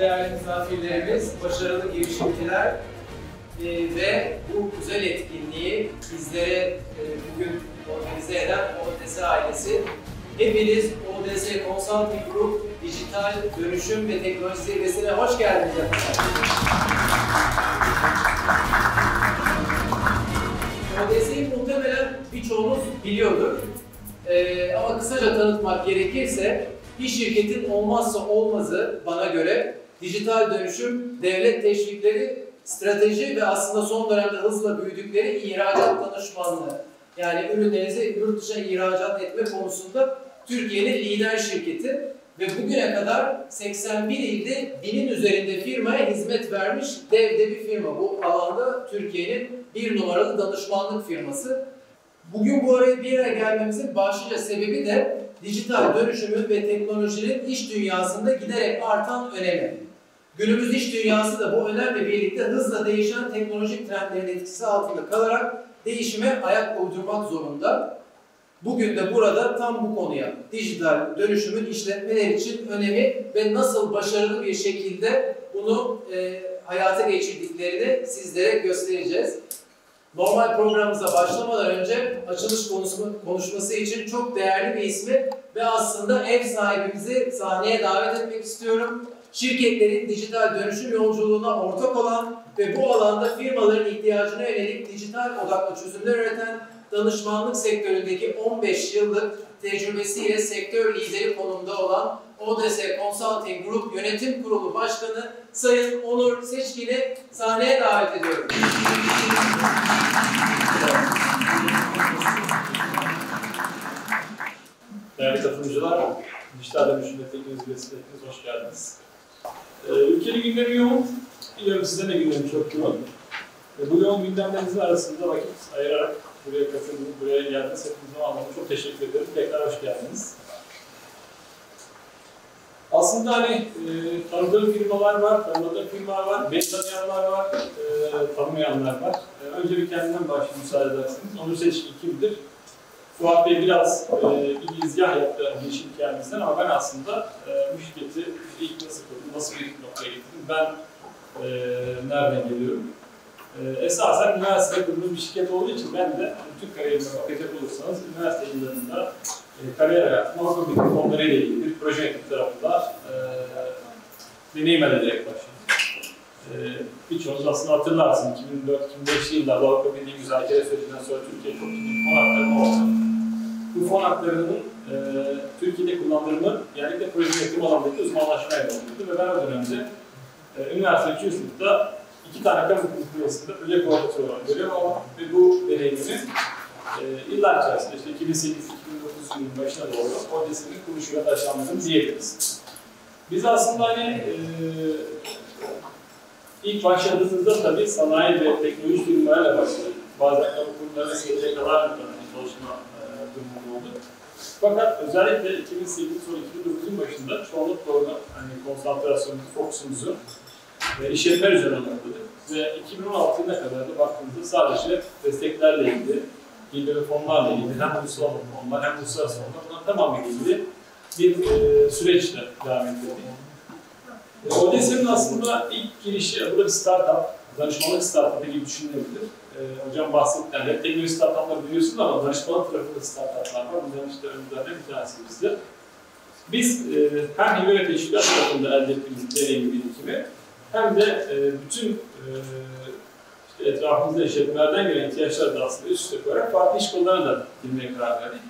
değerli misafirlerimiz, başarılı girişimciler ve bu güzel etkinliği bizlere bugün organize eden ODS ailesi. Hepiniz ODS Consulting Group Dijital Dönüşüm ve Teknoloji Zirvesi'ne hoş geldiniz efendim. ODS'yi muhtemelen birçoğunuz biliyordur. Ama kısaca tanıtmak gerekirse, bir şirketin olmazsa olmazı bana göre dijital dönüşüm, devlet teşvikleri, strateji ve aslında son dönemde hızla büyüdükleri ihracat danışmanlığı. Yani ürünlerinizi yurt dışına ihracat etme konusunda Türkiye'nin lider şirketi ve bugüne kadar 81 ilde 1000'in üzerinde firmaya hizmet vermiş devde bir firma. Bu alanda Türkiye'nin bir numaralı danışmanlık firması. Bugün bu araya bir yere gelmemizin başlıca sebebi de dijital dönüşümün ve teknolojinin iş dünyasında giderek artan önemi. Günümüz iş dünyası da bu önemle birlikte hızla değişen teknolojik trendlerin etkisi altında kalarak değişime ayak uydurmak zorunda. Bugün de burada tam bu konuya, dijital dönüşümün işletmeler için önemi ve nasıl başarılı bir şekilde bunu hayata geçirdiklerini sizlere göstereceğiz. Normal programımıza başlamadan önce açılış konuşması için çok değerli bir ismi ve aslında ev sahibimizi sahneye davet etmek istiyorum. Şirketlerin dijital dönüşüm yolculuğuna ortak olan ve bu alanda firmaların ihtiyacına yönelik dijital odaklı çözümler üreten danışmanlık sektöründeki 15 yıllık tecrübesiyle sektör lideri konumda olan ODS Consulting Group Yönetim Kurulu Başkanı Sayın Onur Seçkin'i sahneye davet ediyorum. Değerli katılımcılar, Dijital Dönüşüm ve Teknoloji Zirvesi'ne hoş geldiniz. Ülkenin gündemi yoğun, biliyorum sizin de gündemi çok yoğun. Bu yoğun gündemlerinizin arasında vakit ayırarak buraya katıldınız, buraya geldiniz. Hepinize anlamda çok teşekkür ederim. Tekrar hoş geldiniz. Aslında hani tanıdığım firmalar var, tanımadığım firmalar var, beni tanıyanlar var, tanımayanlar var. Önce bir kendimden başlayayım müsaade edersiniz. Onur Seçkin kimdir? Fuat Bey biraz bir izgah yaptı girişim kendisinden ama ben aslında bu şirketi ilk nasıl kurdum, nasıl bir noktaya getirdim, ben nereden geliyorum? Esasen üniversitede kurduğum bir şirket olduğu için ben de Türk kariyerine bakacak olursanız üniversite yıllarında kariyer hayatımı okul bitim konularıyla ilgili bir proje ekibi tarafından deneyim edilerek başladım. Birçoğunuz aslında hatırlarsınız 2004-2005 yıllarda Avrupa Birliği müzakere sürecinden sonra Türkiye çok ciddi fon haklarına oldu. Bu fon haklarının Türkiye'de kullandığını genellikle proje yönetim alanındaki uzmanlaşmaya bağlıydı ve ben o dönemde üniversite 2. sınıfta 2 tane kamu kuruluşunda proje koordinatörü olarak görüyorum ama bu deneyimini yıllar içerisinde işte 2008-2009 yılının başına doğru ODS'nin kuruluşuyla taşlandığını diyebiliriz. Biz aslında hani İlk başladığınızda tabii sanayi ve teknoloji firmalarıyla başladık. Bazen kamu kurumlarına seyirciye kadar bir çalışma durumu oldu. Fakat özellikle 2008 sonra 2009'un başında çoğunluk doğru hani konsantrasyonumuzu, fokusumuzu işletmeler üzerine yaptık. Ve 2016 yılına kadar da baktığımızda sadece desteklerle ilgili, ilgili fonlarla ilgili, hem ulusal fonlar hem uluslararası fonlar, bunların tamamıyla ilgili bir süreçle devam ettik. ODS'nin aslında ilk girişi, bu da bir startup, danışmanlık startup'ı gibi düşünülebilir. Hocam bahsetti, yani hep teknoloji startup'ları biliyorsunuz ama danışmanlık tarafında startup'lar var. Bunların işte önümüzden bir tanesi bizde. Biz hem hibe ve teşkilat tarafında elde ettiğimiz deneyimi birikimi, hem de bütün işte etrafımızda işletmelerden gelen ihtiyaçları da aslında üst üste koyarak farklı iş konularına da girmeye karar verdik.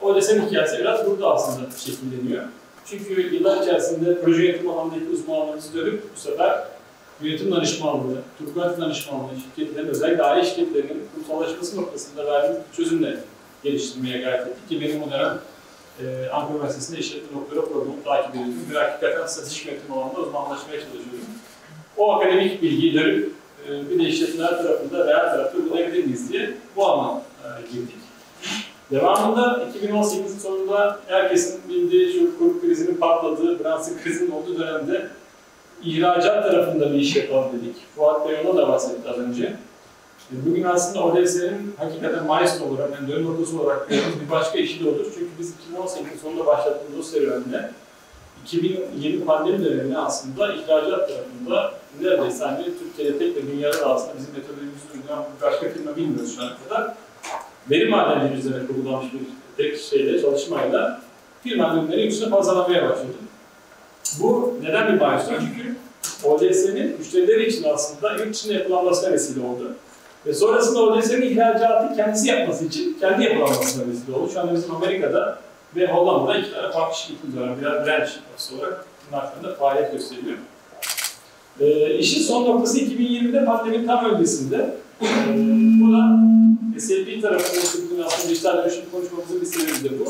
ODS'nin hikayesi biraz burada aslında şekilleniyor. Çünkü yıllar içerisinde proje yönetim alanındaki uzmanlarımızı dönüp bu sefer yönetim danışmanlığı, turkuat danışmanlığı şirketlerin, özellikle aile şirketlerinin kurumsallaşması noktasında verdiğimiz çözümle geliştirmeye gayret ettik ki benim o dönem Ankara Üniversitesi'nde işletme doktora programı takip ediyordum ve hakikaten stratejik yönetim alanında uzmanlaşmaya çalışıyordum. O akademik bilgiyi dönüp bir de işletmeler tarafında, real tarafta bulabilir miyiz diye bu alana girdik. Devamında 2018 sonunda herkesin bildiği şu kur krizinin patladığı, Fransız krizinin olduğu dönemde ihracat tarafında bir iş yapalım dedik. Fuat Bey ona da bahsetti az önce. Bugün aslında ODS'nin hakikaten milestone olarak, yani dönüm noktası olarak bir başka işi de olur. Çünkü biz 2018 sonunda başlattığımız o serüvenle 2020 pandemi döneminde aslında ihracat tarafında neredeyse hani Türkiye'de tek ve dünyada aslında bizim metodolojimizi uygulayan başka firma bilmiyoruz şu ana kadar. Veri madenleri üzerine kurgulanmış bir tek şeyle, çalışmayla firma ürünleri yüksek pazarlamaya başladı. Bu neden bir başlık? Çünkü ODS'nin müşterileri için aslında yurt dışında yapılanmasına vesile oldu. Ve sonrasında ODS'nin ihracatı kendisi yapması için kendi yapılanmasına vesile oldu. Şu anda bizim Amerika'da ve Hollanda'da iki tane farklı şirketimiz var. Birer branch yapısı olarak bunun hakkında faaliyet gösteriyor. İşin son noktası 2020'de pandeminin tam öncesinde. Bu da SAP tarafında aslında dijital dönüşüm konuşmamızın bir sebebi de bu.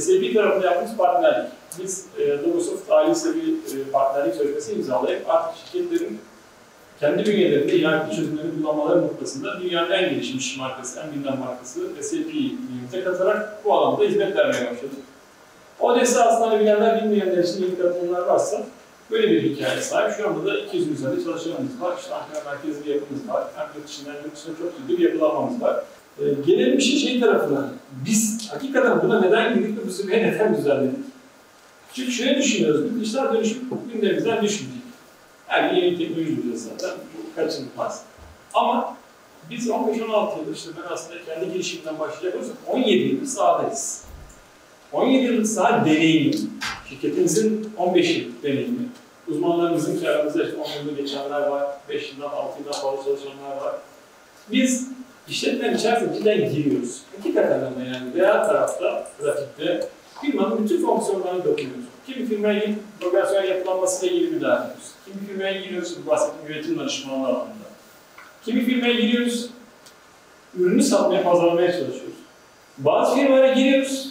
SAP tarafında yaptığımız partnerlik. Biz Microsoft ailesi bir partnerlik sözleşmesi imzalayıp artık şirketlerin kendi bünyelerinde ihracatçı çözümlerini kullanmaları noktasında dünyanın en gelişmiş markası, en bilinen markası SAP'yi birlikte katarak bu alanda hizmet vermeye başladık. ODS aslında bilenler bilmeyenler için yeni katılımlar varsa böyle bir hikaye sahip. Şu anda da 200 üzerinde çalışanımız var. İşte Ankara merkezli bir yapımız var. Hem yurt dışından yurt dışına çok ciddi bir yapılanmamız var. Gelelim işin şey tarafına. Biz hakikaten buna neden girdik ve bu süreye neden düzenledik? Çünkü şöyle düşünüyoruz, bu dijital dönüşüm gündemimizden düşmeyecek. Yani yeni teknoloji biliyoruz zaten, bu kaçınılmaz. Ama biz 15-16 yıldır, işte ben aslında kendi girişimden başlayacak olursak 17 yıllık sahadayız. 17 yıllık saha deneyimi, şirketimizin 15 yıllık deneyimi, uzmanlarımızın kararımızda işte 10 yılda geçenler var, 5 yıldan 6 yıldan fazla çalışanlar var. Biz işletmenin içerisinde cidden giriyoruz. İki kadarında yani veya tarafta, trafikte, firmanın bütün fonksiyonlarını dokunuyoruz. Kimi firmaya gidip logasyon yapılanmasıyla ilgili müdahale ediyoruz. Kimi firmaya giriyoruz, bu bahsettiğim üretim danışmanlığı alanında. Kimi firmaya giriyoruz, ürünü satmaya, pazarlamaya çalışıyoruz. Bazı firmalara giriyoruz,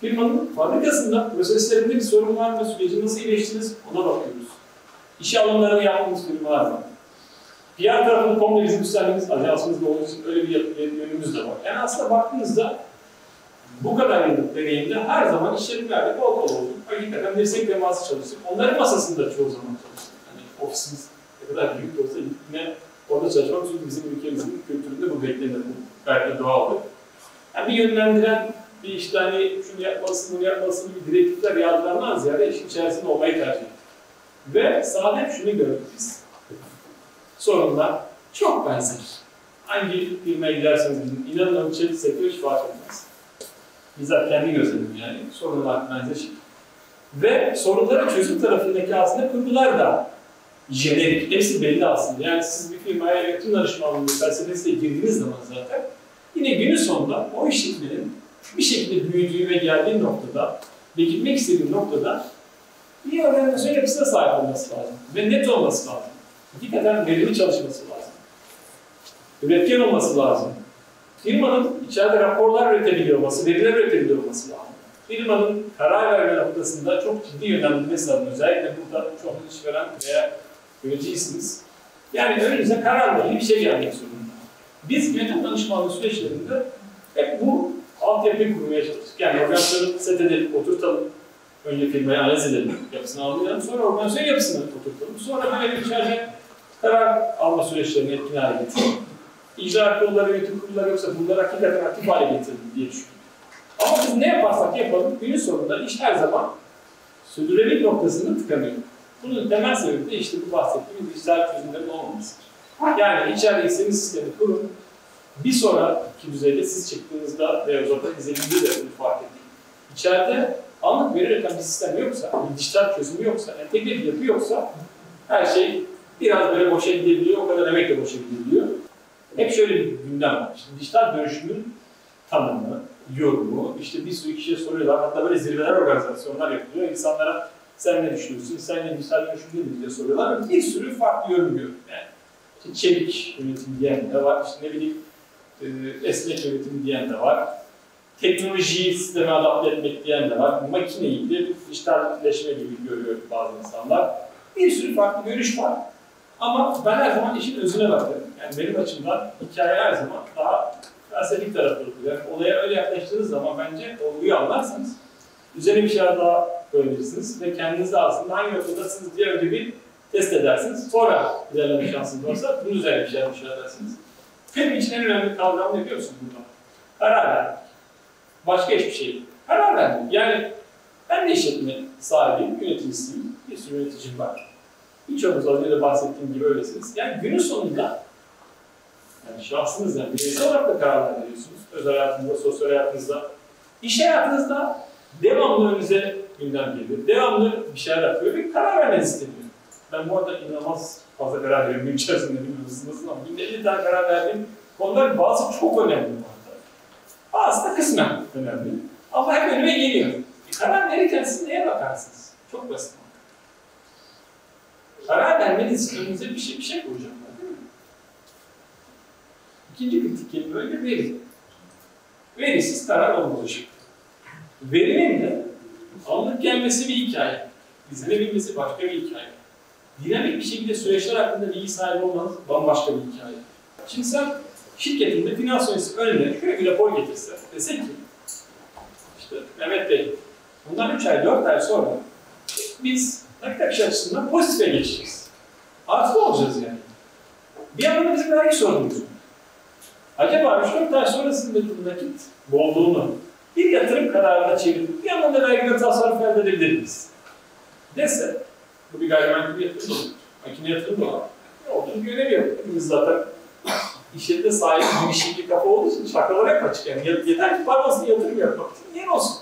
firmanın fabrikasında, proseslerinde bir sorun var mı, süreci nasıl iyileştiniz, ona bakıyoruz. İş alımlarını yaptığımız firmalar var. Diğer tarafın komple bizim üstlendiğimiz ajansımızda olduğu için öyle bir yönümüz de var. Yani aslında baktığınızda bu kadar yıllık deneyimde her zaman işletmelerde bol bol olduk. Hakikaten destek teması çalıştık. Onların masasında çoğu zaman çalıştık. Yani ofisimiz ne kadar büyük olsa yine orada çalışmak çünkü bizim ülkemizin kültüründe bu beklenir. Belki doğaldır. Yani bir yönlendiren, bir işte hani şunu yapmalısın, bunu yapmalısın gibi direktifler yazdırandan ziyade işin içerisinde olmayı tercih ettik. Ve sadece şunu gördük biz. Sorunlar çok benzer. Hangi firmaya giderseniz gidin, inanın ölçeli sektör hiç fark etmez. Bizzat kendi gözledim yani, sorunlar benzer. Ve sorunlara çözüm tarafındaki aslında kurgular da jenerik, hepsi belli aslında. Yani siz bir firmaya yönetim danışmanlığı felsefesiyle girdiğiniz zaman zaten yine günün sonunda o işletmenin bir şekilde büyüdüğü ve geldiği noktada ve gitmek istediği noktada bir organizasyon yapısına sahip olması lazım ve net olması lazım. Hakikaten verimli çalışması lazım. Üretken olması lazım. Firmanın içeride raporlar üretebiliyor olması, veriler üretebiliyor olması lazım. Firmanın karar verme noktasında çok ciddi yönlendirmesi lazım. Özellikle burada çok işveren veya yöneticisiniz. Yani önünüze kararla ilgili bir şey gelmek zorunda. Biz yönetim danışmanlığı süreçlerinde hep bu altyapıyı kurmaya çalıştık. Yani organları set edelim, oturtalım. Önce firmayı analiz edelim, yapısını anlayalım, sonra organizasyon yapısını oturtalım. Sonra böyle bir içeride karar alma süreçlerini etkin hale getirelim. İcra kurulları, yönetim kurulları yoksa bunları hakikaten aktif hale getirelim diye düşünüyorum. Ama biz ne yaparsak yapalım, günün sonunda iş her zaman sürdürülebilir noktasını tıkanıyor. Bunun temel sebebi de işte bu bahsettiğimiz dijital çözümlerin olmamasıdır. Yani içeride istediğiniz sistemi kurun, bir sonraki düzeyde siz çıktığınızda veya uzaktan izlediğinizde de bunu fark edin. İçeride anlık veri rakam bir sistem yoksa, bir dijital çözümü yoksa, entegre bir yapı yoksa her şey biraz böyle boşa gidebiliyor, o kadar emek de boşa gidebiliyor. Hep şöyle bir gündem var. Şimdi dijital dönüşümün tanımı, yorumu, işte bir sürü kişiye soruyorlar, hatta böyle zirveler, organizasyonlar yapılıyor. İnsanlara sen ne düşünüyorsun, sen ne dijital dönüşüm nedir diye soruyorlar. Bir sürü farklı yorum görüyorum yani. İşte çevik yönetim diyen de var, işte ne bileyim esnek yönetim diyen de var. Teknolojiyi sisteme adapte etmek diyen de var, makineyi de dijitalleşme gibi görüyor bazı insanlar. Bir sürü farklı görüş var. Ama ben her zaman işin özüne bakarım. Yani benim açımdan hikaye her zaman daha felsefik tarafı olur. Yani olaya öyle yaklaştığınız zaman bence olguyu anlarsanız, üzerine bir şeyler daha koyabilirsiniz ve kendinizi aslında hangi noktadasınız diye önce bir test edersiniz. Sonra ilerleme şansınız varsa bunun üzerine bir şeyler edersiniz. Benim için en önemli kavram ne diyorsun burada? Karar vermek. Başka hiçbir şey. Karar vermek. Yani ben Ben de işletme sahibiyim, yöneticisiyim, bir sürü yöneticim var. Birçoğunuz az önce de bahsettiğim gibi öylesiniz. Yani günün sonunda yani şahsınızdan bireysel olarak da kararlar veriyorsunuz. Özel hayatınızda, sosyal hayatınızda, iş hayatınızda devamlı önünüze gündem geliyor. Devamlı bir şeyler yapıyor ve karar vermenizi isteniyor. Ben bu arada inanılmaz fazla karar veriyorum. Gün içerisinde bilmiyorsunuz ama günde 50 tane karar verdiğim konular bazı çok önemli bu arada. Bazı da kısmen önemli. Ama hep önüme geliyor. Karar verirken siz neye bakarsınız? Çok basit. Karar vermeniz için önünüze bir şey koyacaklar değil mi? İkinci kritik kelime öyle veri. Verisiz karar olmayacak. Verinin de anlık gelmesi bir hikaye. İzlenebilmesi başka bir hikaye. Dinamik bir şekilde süreçler hakkında bilgi sahibi olmanız bambaşka bir hikaye. Şimdi sen şirketinde finans yöneticisi önüne şöyle bir rapor getirsen, desen ki işte Mehmet Bey, bundan 3 ay, 4 ay sonra biz nakit akışı açısından pozitife geçeceğiz. Artık olacağız yani. Bir anlamda bizim vergi sorunumuz. Acaba 3-4 ay sonra sizin de nakit bolluğunu bir yatırım kararına çevirip bir anlamda vergiden tasarruf elde edebiliriz dese, bu bir gayrimenkul yatırım da olur, makine yatırım da olur. Ne olduğunu göremiyor. Biz zaten işletme sahibi bir şeyli kafa olduğu için şakalara hep açık yani. Yeter ki parmasını yatırım yapmak için yer olsun.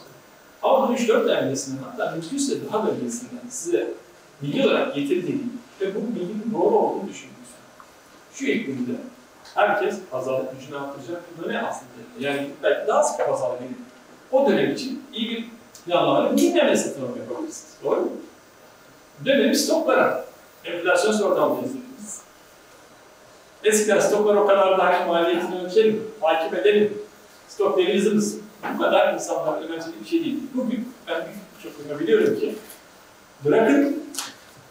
Ama bu 3-4 ay öncesinden, hatta mümkünse daha öncesinden size bilgi olarak getirdiğini ve bu bilginin doğru olduğunu düşünüyorsun. Şu iklimde herkes pazarlık gücünü arttıracak bir dönem aslında. Yani belki daha sık pazarlık edin. O dönem için iyi bir planlamayla dinleme satın yapabilirsiniz. Doğru mu? Dönemi stoklara, enflasyon sorunlarını izlediğimiz. Eskiden stoklar o kadar da hangi maliyetini ölçelim, takip edelim. Stok devirizimiz. Bu kadar insanlar önemli bir şey değil. Bugün ben çok biliyorum ki bırakın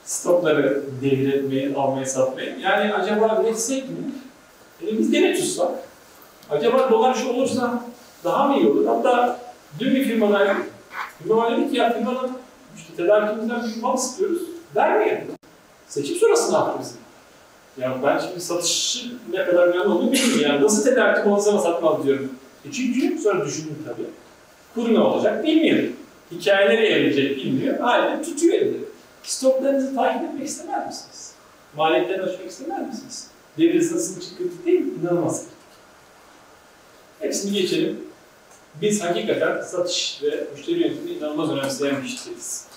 stokları devretmeyi, almayı, satmayı. Yani acaba üretsek mi? Elimizde ne tutsak? Acaba dolar şu olursa daha mı iyi olur? Hatta dün bir firmadan, firma dedi ki ya firmanın işte tedarikimizden bir mal istiyoruz, vermiyor. Seçim sonrasını attı bizim. Ya ben şimdi satışı ne kadar önemli olduğunu bilmiyorum yani. Nasıl tedarik olursa satın al diyorum. Çünkü sonra düşündüm tabii. Kur ne olacak bilmiyor. Hikayeleri evlenecek bilmiyor. Aynen tutuyor evde. Stoklarınızı takip etmek istemez misiniz? Maliyetlerini açmak istemez misiniz? Devriniz nasıl çıkıntı değil mi? İnanılmaz. Hepsini geçelim. Biz hakikaten satış ve müşteri yönetimini inanılmaz önemseyen bir şirketiz.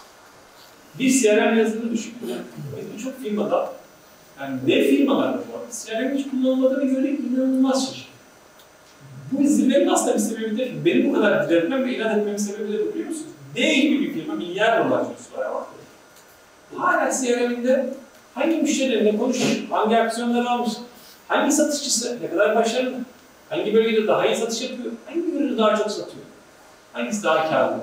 Bir CRM yazılımı düşündük. Biz birçok firmada, yani ne firmalarda bu arada, CRM hiç kullanılmadığını göre inanılmaz şirket. Bu zirvenin aslında bir sebebi de, benim bu kadar diretmem ve inat etmemin sebebi de biliyor musunuz? Ne gibi bir firma, milyar dolar cirosu var ama hala CRM'inde hangi müşterilerle konuşmuş, hangi aksiyonları almış, hangi satışçısı ne kadar başarılı, hangi bölgede daha iyi satış yapıyor, hangi ürünü daha çok satıyor, hangisi daha kârlı,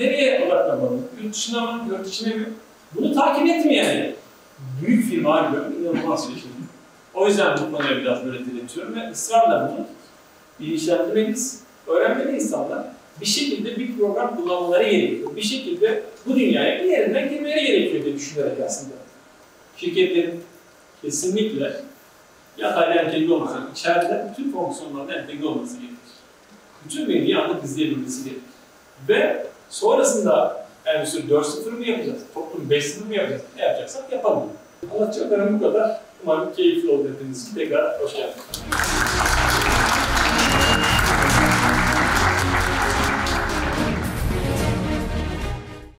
nereye odaklanmalı, yurt dışına mı, yurt içine mi? Bunu takip etmiyor yani. Büyük firma gibi inanılmaz bir şey. O yüzden bu konuya biraz böyle diretiyorum ve ısrarla bunu bilinçlendirmeniz, öğrenmeli insanlar bir şekilde bir program kullanmaları gerekiyor. Bir şekilde bu dünyaya bir yerinden girmeleri gerekiyor diye düşünerek aslında. Şirketlerin kesinlikle yatayla entegre olması, içeride bütün fonksiyonlarda entegre olması gerekir. Bütün bilgiyi anlık izleyebilmesi gerekir. Ve sonrasında endüstri 4.0 mu yapacağız, toplum 5.0 mu yapacağız, ne yapacaksak yapalım. Anlatacaklarım bu kadar. Umarım keyifli oldu hepiniz. Tekrar hoş geldiniz.